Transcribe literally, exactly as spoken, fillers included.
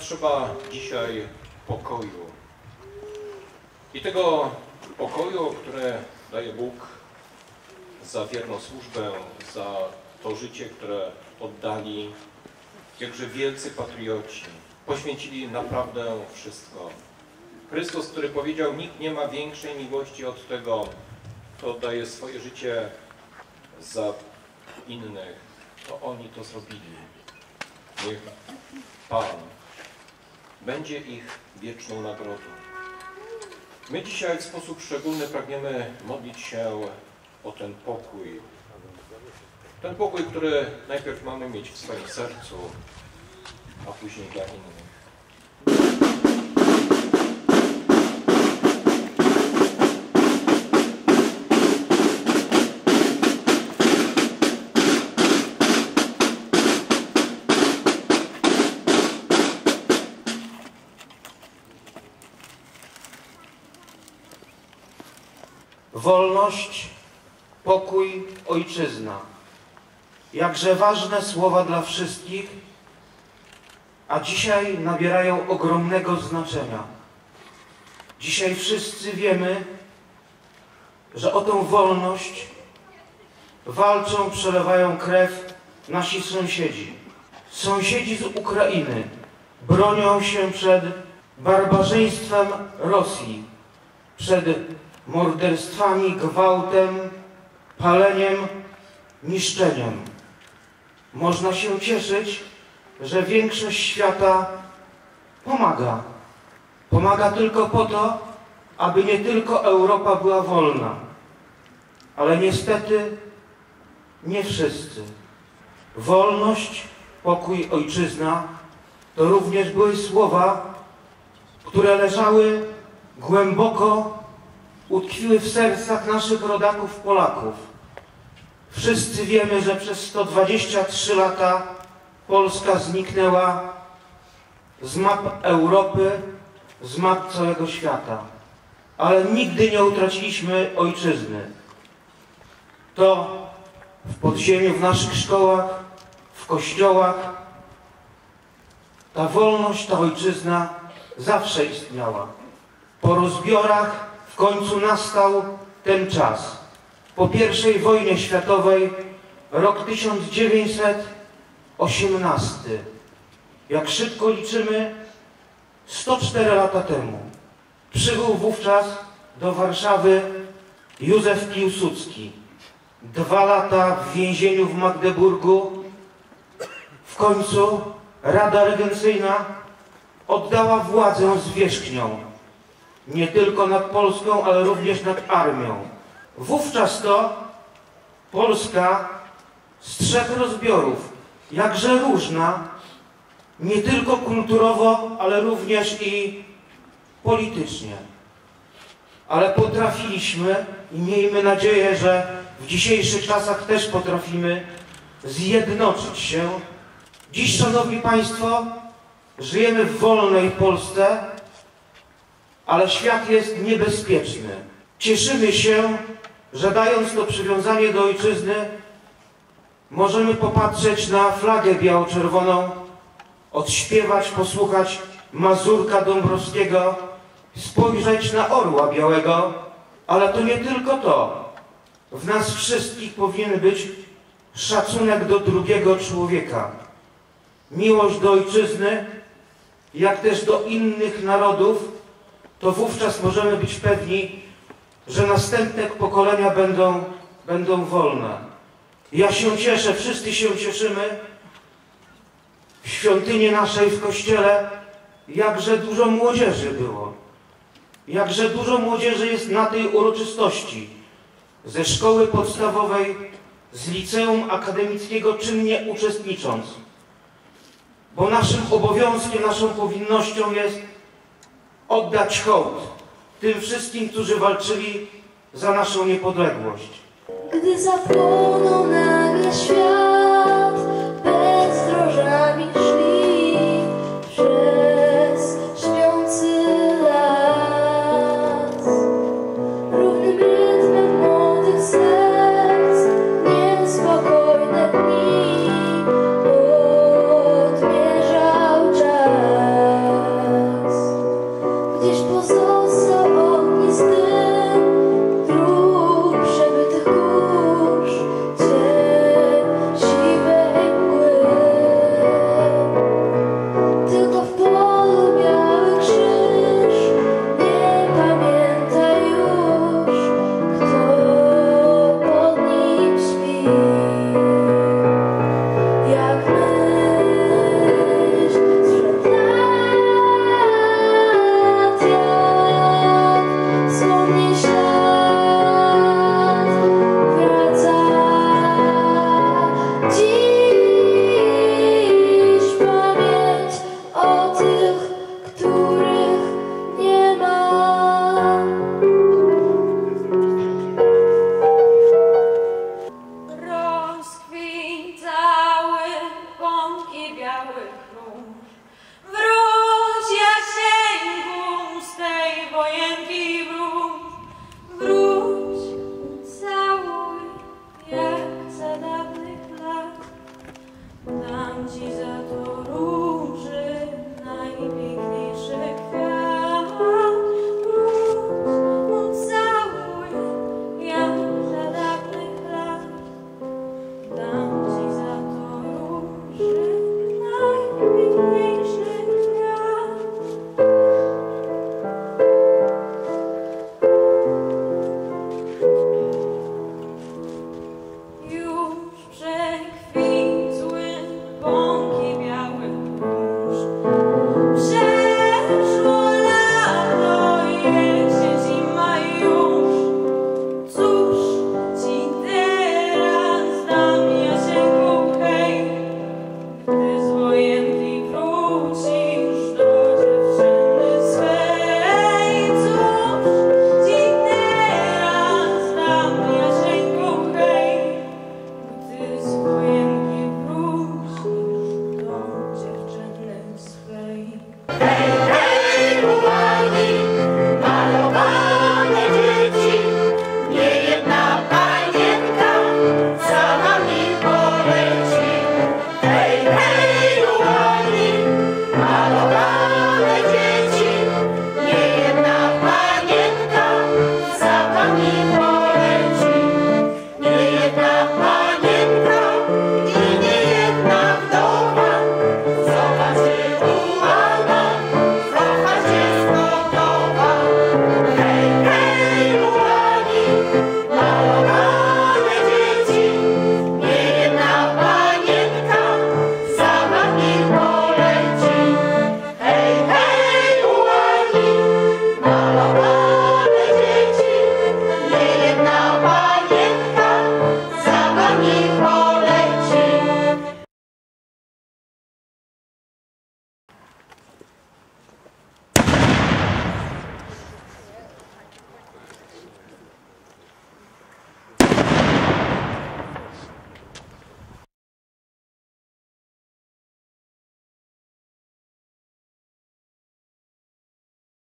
trzeba dzisiaj pokoju. I tego pokoju, które daje Bóg za wierną służbę, za to życie, które oddali jakże wielcy patrioci. Poświęcili naprawdę wszystko. Chrystus, który powiedział, nikt nie ma większej miłości od tego, kto oddaje swoje życie za innych. To oni to zrobili. Niech Pan będzie ich wieczną nagrodą. My dzisiaj w sposób szczególny pragniemy modlić się o ten pokój. Ten pokój, który najpierw mamy mieć w swoim sercu, a później dla innych. Wolność, pokój, ojczyzna. Jakże ważne słowa dla wszystkich, a dzisiaj nabierają ogromnego znaczenia. Dzisiaj wszyscy wiemy, że o tą wolność walczą, przelewają krew nasi sąsiedzi. Sąsiedzi z Ukrainy bronią się przed barbarzyństwem Rosji, przed morderstwami, gwałtem, paleniem, niszczeniem. Można się cieszyć, że większość świata pomaga. Pomaga tylko po to, aby nie tylko Europa była wolna. Ale niestety nie wszyscy. Wolność, pokój, ojczyzna to również były słowa, które leżały głęboko, utkwiły w sercach naszych rodaków Polaków. Wszyscy wiemy, że przez sto dwadzieścia trzy lata Polska zniknęła z map Europy, z map całego świata. Ale nigdy nie utraciliśmy ojczyzny. To w podziemiu, w naszych szkołach, w kościołach ta wolność, ta ojczyzna zawsze istniała. Po rozbiorach w końcu nastał ten czas. Po pierwszej wojnie światowej, rok tysiąc dziewięćset osiemnasty. Jak szybko liczymy, sto cztery lata temu. Przybył wówczas do Warszawy Józef Piłsudski. Dwa lata w więzieniu w Magdeburgu. W końcu Rada Regencyjna oddała władzę zwierzchnią. Nie tylko nad Polską, ale również nad armią. Wówczas to Polska z trzech rozbiorów, jakże różna, nie tylko kulturowo, ale również i politycznie. Ale potrafiliśmy i miejmy nadzieję, że w dzisiejszych czasach też potrafimy zjednoczyć się. Dziś, szanowni państwo, żyjemy w wolnej Polsce, ale świat jest niebezpieczny. Cieszymy się, że dając to przywiązanie do ojczyzny, możemy popatrzeć na flagę biało-czerwoną, odśpiewać, posłuchać Mazurka Dąbrowskiego, spojrzeć na orła białego, ale to nie tylko to. W nas wszystkich powinien być szacunek do drugiego człowieka, miłość do ojczyzny, jak też do innych narodów, to wówczas możemy być pewni, że następne pokolenia będą, będą wolne. Ja się cieszę, wszyscy się cieszymy w świątyni naszej, w kościele, jakże dużo młodzieży było. Jakże dużo młodzieży jest na tej uroczystości. Ze szkoły podstawowej, z liceum akademickiego czynnie uczestnicząc. Bo naszym obowiązkiem, naszą powinnością jest oddać hołd tym wszystkim, którzy walczyli za naszą niepodległość. Gdy zapłonął nagle świat.